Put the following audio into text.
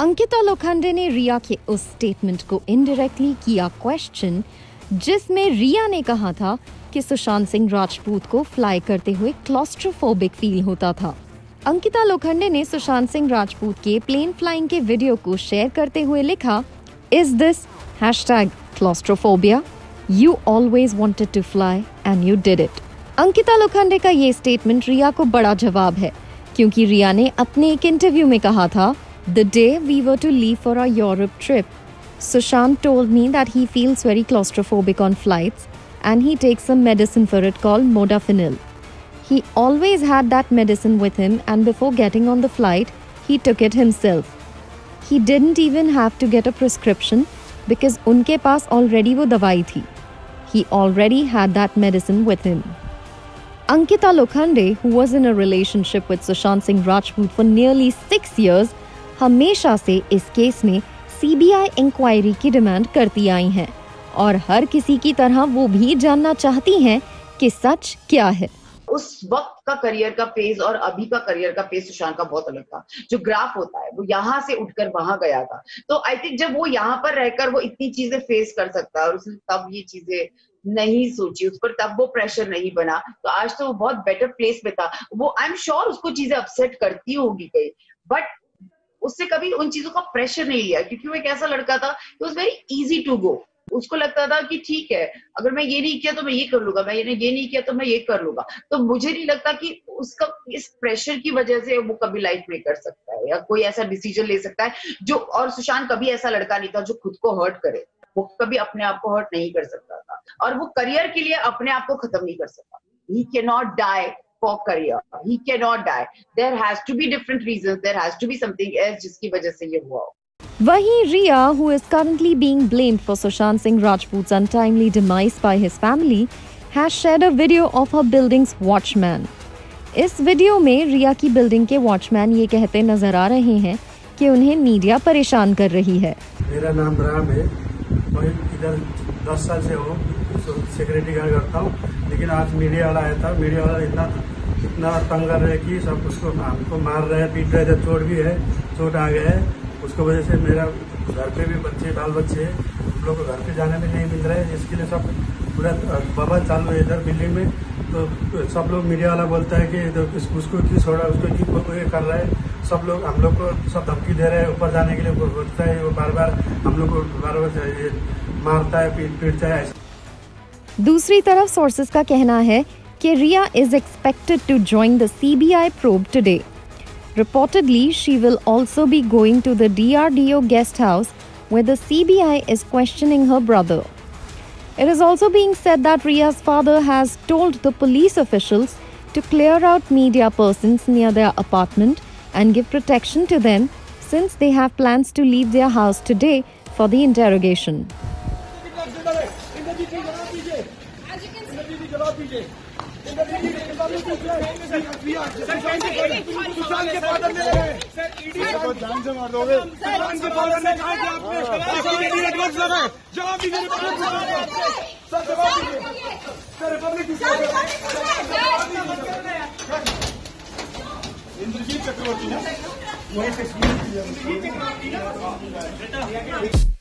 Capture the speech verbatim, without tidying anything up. अंकिता लोखंडे ने रिया के उस स्टेटमेंट को इनडायरेक्टली किया क्वेश्चन, जिसमें रिया ने कहा था कि सुशांत सिंह राजपूत को फ्लाई करते हुए क्लॉस्ट्रोफोबिक फील होता था। अंकिता लोखंडे ने सुशांत सिंह राजपूत के प्लेन फ्लाइंग के वीडियो को शेयर करते हुए लिखा, is this hashtag claustrophobia, you always wanted to fly and you did it. Ankita Lokhande का ये स्टेटमेंट रिया को बड़ा जवाब है, क्योंकि रिया ने अपने एक इंटरव्यू में कहा था, the day we were to leave for our Europe trip, Sushant told me that he feels very claustrophobic on flights and he takes a medicine for it called Modafinil. He always had that medicine with him and before getting on the flight, he took it himself. He didn't even have to get a prescription because unke paas already wo dawai thi. He already had that medicine with him. Ankita Lokhande, who was in a relationship with Sushant Singh Rajput for nearly six years, hamesha se is case mein C B I inquiry ki demand karti aayi hain. और हर किसी की तरह वो भी जानना चाहती हैं कि सच क्या है। उस वक्त का करियर का पेज और अभी का करियर का पेज सुशांत का बहुत अलग था। जो ग्राफ होता है वो यहाँ से उठकर वहां गया था, तो आई थिंक जब वो यहाँ पर रहकर वो इतनी चीजें फेस कर सकता है और उसने तब ये चीजें नहीं सोची, उस पर तब वो प्रेशर नहीं बना, तो आज तो वो बहुत बेटर प्लेस में था। वो आई एम श्योर उसको चीजें अपसेट करती होगी कहीं, बट उससे कभी उन चीजों का प्रेशर नहीं लिया, क्योंकि वो एक ऐसा लड़का था, it was very easy to go. उसको लगता था कि ठीक है, अगर मैं ये नहीं किया तो मैं ये कर लूंगा, मैं ये नहीं किया तो मैं ये कर लूंगा। तो मुझे नहीं लगता कि उसका इस प्रेशर की वजह से वो कभी लाइफ में कर सकता है या कोई ऐसा डिसीजन ले सकता है जो, और सुशांत कभी ऐसा लड़का नहीं था जो खुद को हर्ट करे। वो कभी अपने आप को हर्ट नहीं कर सकता था और वो करियर के लिए अपने आप को खत्म नहीं कर सकता। He can not die for career, he can not die, there has to be different reason, there has to be something else जिसकी वजह से ये हुआ। वहीं रिया, who is currently being blamed for Sushant Singh Rajput's untimely demise by his family, has shared a video of her building's watchman. इस video में रिया की building के वॉचमैन ये कहते नजर आ रहे हैं कि उन्हें मीडिया परेशान कर रही है। मेरा नाम राम है, मैं इधर दस साल से हूँ, सिक्योरिटी गार्ड करता हूँ, लेकिन आज मीडिया वाला आया था। मीडिया वाला इतना इतना तंग कर रहे कि सब उसको हमको मार रहे हैं, पीट रहे थे, चोट भी है, चोट आ गया है। उसको वजह से मेरा घर पे भी बच्चे बाल बच्चे हैं, हम लोग को घर पे जाने में नहीं मिल रहा है, इसके लिए सब पूरा बबा चालू है इधर बिल्डिंग में। तो सब लोग मीडिया वाला बोलता है कि उसको क्यों छोड़ा, उसको क्यों कर रहा है, सब लोग हम लोग को सब धमकी दे रहे हैं। ऊपर जाने के लिए बोलता है, वो बार बार हम लोग को बार बार मारता है, पीट पीटता है। दूसरी तरफ सोर्सेज का कहना है कि रिया is expected to join the CBI probe today. Reportedly, she will also be going to the D R D O guest house where the C B I is questioning her brother. It is also being said that Riya's father has told the police officials to clear out media persons near their apartment and give protection to them since they have plans to leave their house today for the interrogation. Indrajit Chakraborty ने